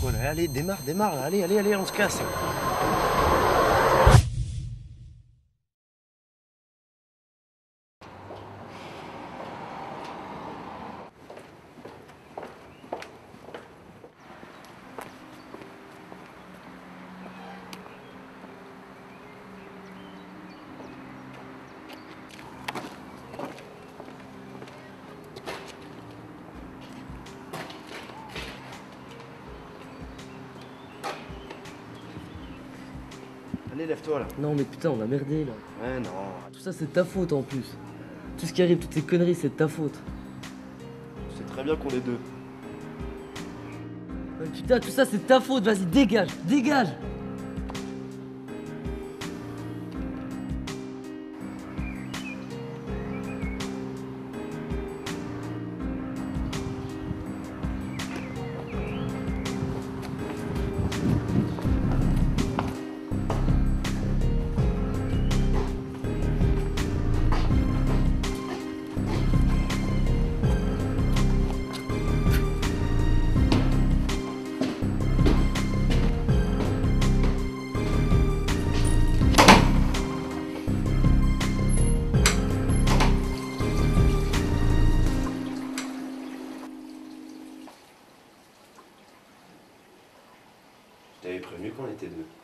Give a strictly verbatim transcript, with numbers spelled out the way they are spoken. quoi, là. Allez, démarre, démarre, là. Allez, allez, allez, on se casse. Allez, lève-toi là. Non mais putain, on a merdé là. Ouais, non. Tout ça c'est ta faute en plus. Tout ce qui arrive, toutes ces conneries, c'est de ta faute. C'est très bien qu'on est deux. Ouais, putain, tout ça c'est de ta faute, vas-y, dégage, dégage. T'avais prévenu qu'on était deux.